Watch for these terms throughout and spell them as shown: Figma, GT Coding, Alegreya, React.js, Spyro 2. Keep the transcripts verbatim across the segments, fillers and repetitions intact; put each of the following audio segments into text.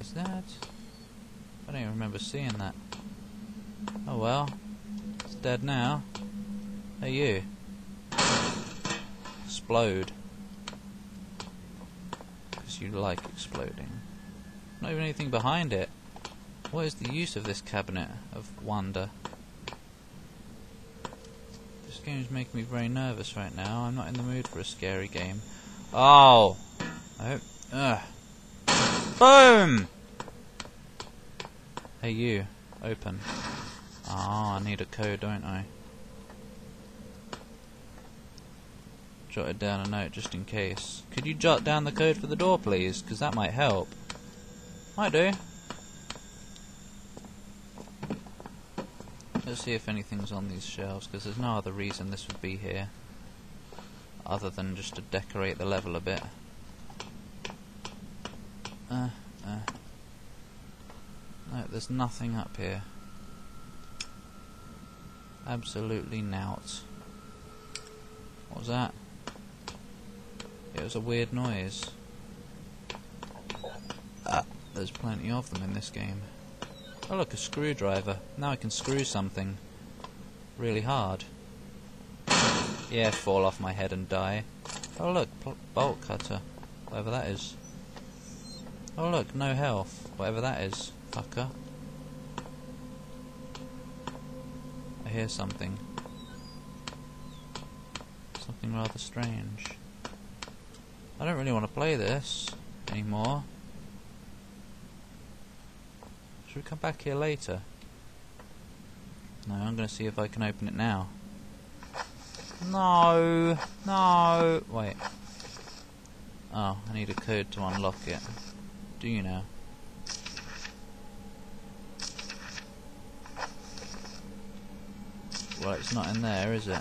is that? I don't even remember seeing that. Oh well. It's dead now. Hey you. Explode. Because you like exploding. Not even anything behind it. What is the use of this cabinet of wonder? This game's making me very nervous right now. I'm not in the mood for a scary game. Oh! I hope... Ugh. Boom! Hey you, open. Ah, oh, I need a code, don't I? Jotted down a note just in case. Could you jot down the code for the door, please? Because that might help. Might do. Let's see if anything's on these shelves, because there's no other reason this would be here. Other than just to decorate the level a bit. Uh, uh. No, there's nothing up here. Absolutely nought. What was that? It was a weird noise. Ah, there's plenty of them in this game. Oh look, a screwdriver. Now I can screw something really hard. Yeah, fall off my head and die. Oh look, bolt cutter. Whatever that is. Oh look, no health. Whatever that is, fucker. I hear something. Something rather strange. I don't really want to play this anymore. Should we come back here later? No, I'm going to see if I can open it now. No! No! Wait. Oh, I need a code to unlock it. Do you know? Well, it's not in there, is it?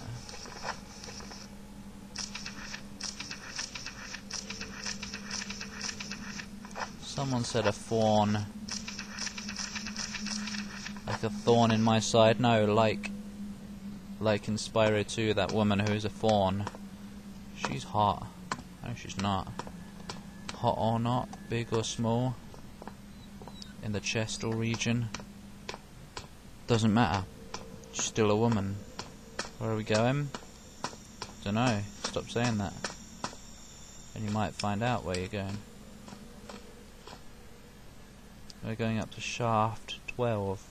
Someone said a fawn. Like a thorn in my side. No, like... Like in Spyro two, that woman who is a fawn. She's hot. No, she's not. Hot or not, big or small, in the chest or region, doesn't matter. She's still a woman. Where are we going? Don't know. Stop saying that, and you might find out where you're going. We're going up to shaft twelve,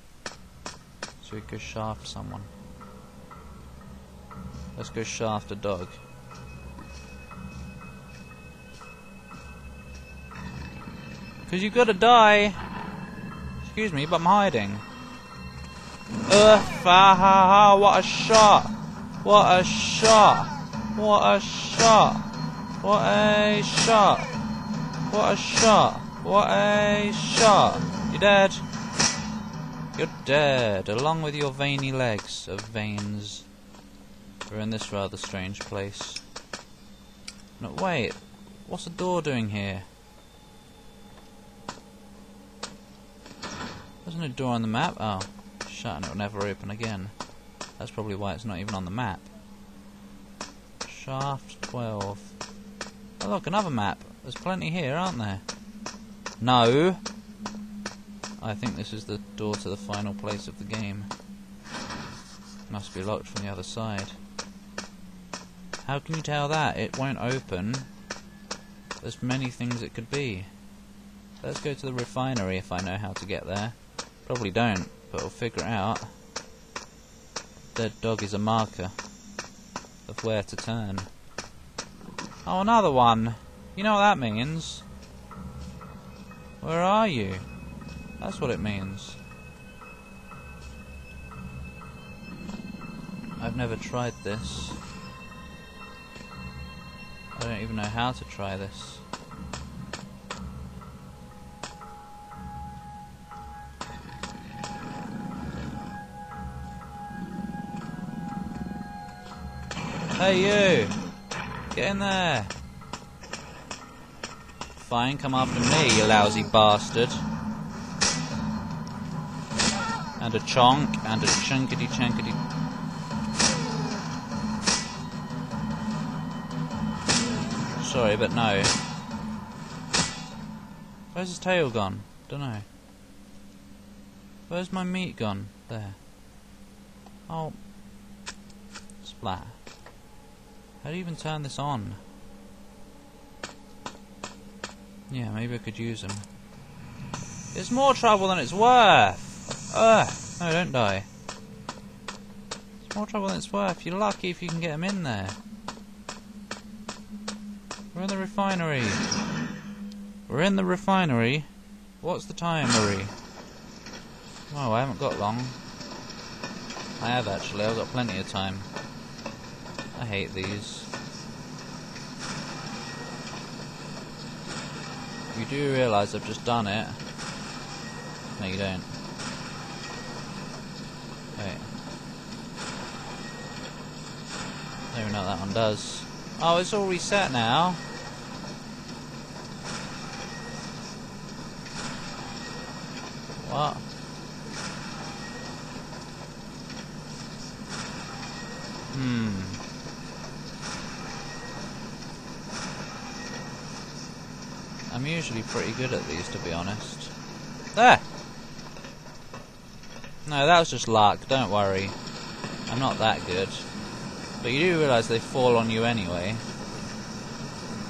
so we could shaft someone. Let's go shaft a dog. Because you've got to die. Excuse me, but I'm hiding. Ugh, ha ha ha, what a shot. What a shot. What a shot. What a shot. What a shot. What a shot. You're dead. You're dead, along with your veiny legs of veins. We're in this rather strange place. No, wait. What's the door doing here? There's no door on the map. Oh, shut, and it'll never open again. That's probably why it's not even on the map. Shaft twelve. Oh look, another map. There's plenty here, aren't there? No! I think this is the door to the final place of the game. Must be locked from the other side. How can you tell that? It won't open. There's many things it could be. Let's go to the refinery if I know how to get there. Probably don't, but we'll figure it out. Dead dog is a marker of where to turn. Oh, another one! You know what that means? Where are you? That's what it means. I've never tried this. I don't even know how to try this. Hey you! Get in there! Fine, come after me, you lousy bastard. And a chonk, and a chunkity chunkity. Sorry, but no. Where's his tail gone? Dunno. Where's my meat gone? There. Oh. Splat. How do you even turn this on? Yeah, maybe I could use them. It's more trouble than it's worth! Ugh! No, don't die. It's more trouble than it's worth. You're lucky if you can get them in there. We're in the refinery. We're in the refinery. What's the time, Marie? Oh, I haven't got long. I have actually. I've got plenty of time. I hate these. You do realise I've just done it. No, you don't. Wait. I don't even know what that one does. Oh, it's all reset now. What? Hmm. I'm usually pretty good at these, to be honest. There! No, that was just luck, don't worry. I'm not that good. But you do realise they fall on you anyway.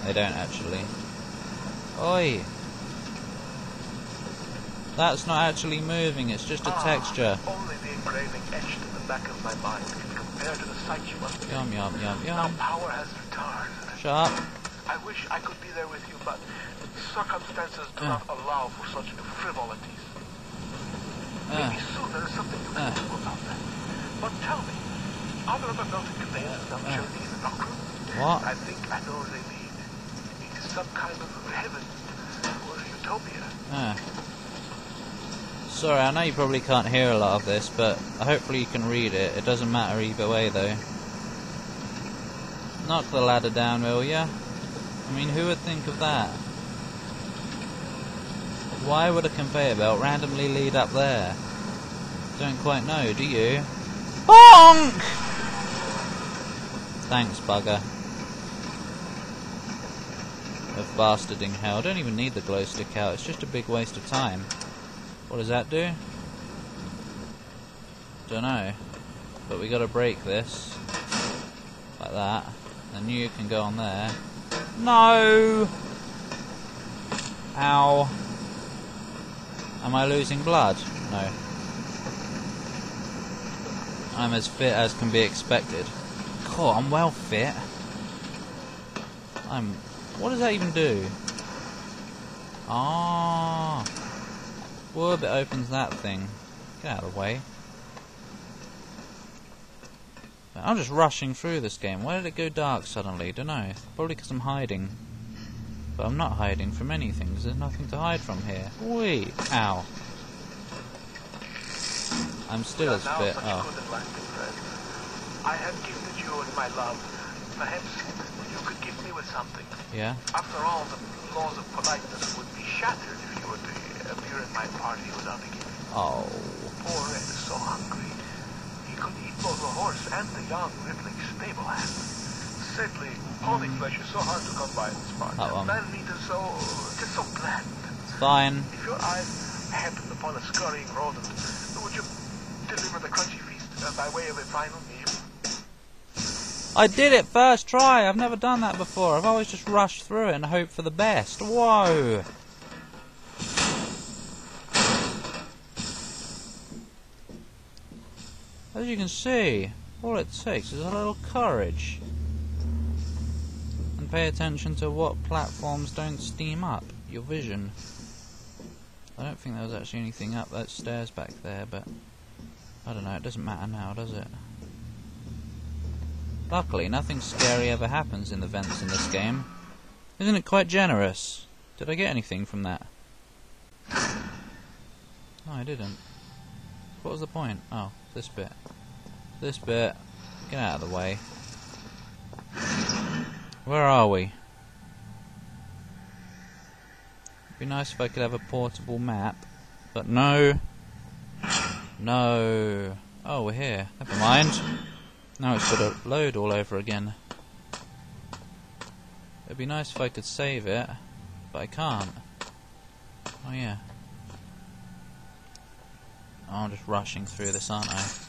They don't, actually. Oi! That's not actually moving, it's just a ah, texture. Only the engraving etched in the back of my mind can compare to the sight you must be. Yum, yum, yum, yum. Now power has returned. Shut up. I wish I could be there with you, but circumstances do uh. not allow for such frivolities. Uh. Maybe soon there is something you can uh. do about that. But tell me, are there other melting conveyors of Jersey in the rock room? What? I think I know what they mean. It is some kind of heaven or utopia. Uh. Sorry, I know you probably can't hear a lot of this, but hopefully you can read it. It doesn't matter either way, though. Knock the ladder down, will ya? I mean, who would think of that? Why would a conveyor belt randomly lead up there? Don't quite know, do you? Bonk! Thanks, bugger. Of bastarding hell. I don't even need the glow stick out, it's just a big waste of time. What does that do? Dunno. But we gotta break this. Like that. And you can go on there. No! Ow. Am I losing blood? No. I'm as fit as can be expected. God, I'm well fit. I'm... What does that even do? Ah. Whoop, it opens that thing. Get out of the way. I'm just rushing through this game. Why did it go dark suddenly? Don't know. Probably because I'm hiding. But I'm not hiding from anything, because there's nothing to hide from here. Wait. Ow. I'm still as fit. Oh. I have gifted you with my love. Perhaps you could gift me with something. Yeah? After all, the laws of politeness would be shattered if you were to appear at my party without a gift. Oh. Poor Red is so hungry. Could eat both the horse and the young rippling stable hand. Sadly, pony flesh is so hard to come by in this part. That one. Man meat is so, just so bland. Fine. If your eyes happened upon a scurrying rodent, would you deliver the crunchy feast uh, by way of a final meal? I did it first try. I've never done that before. I've always just rushed through it and hoped for the best. Whoa. As you can see, all it takes is a little courage. And pay attention to what platforms don't steam up your vision. I don't think there was actually anything up that stairs back there, but I don't know, it doesn't matter now, does it? Luckily, nothing scary ever happens in the vents in this game. Isn't it quite generous? Did I get anything from that? No, I didn't. What was the point? Oh, this bit. This bit. Get out of the way. Where are we? It'd be nice if I could have a portable map. But no. No. Oh, we're here. Never mind. Now it's got to load all over again. It'd be nice if I could save it. But I can't. Oh, yeah. Oh, I'm just rushing through this, aren't I?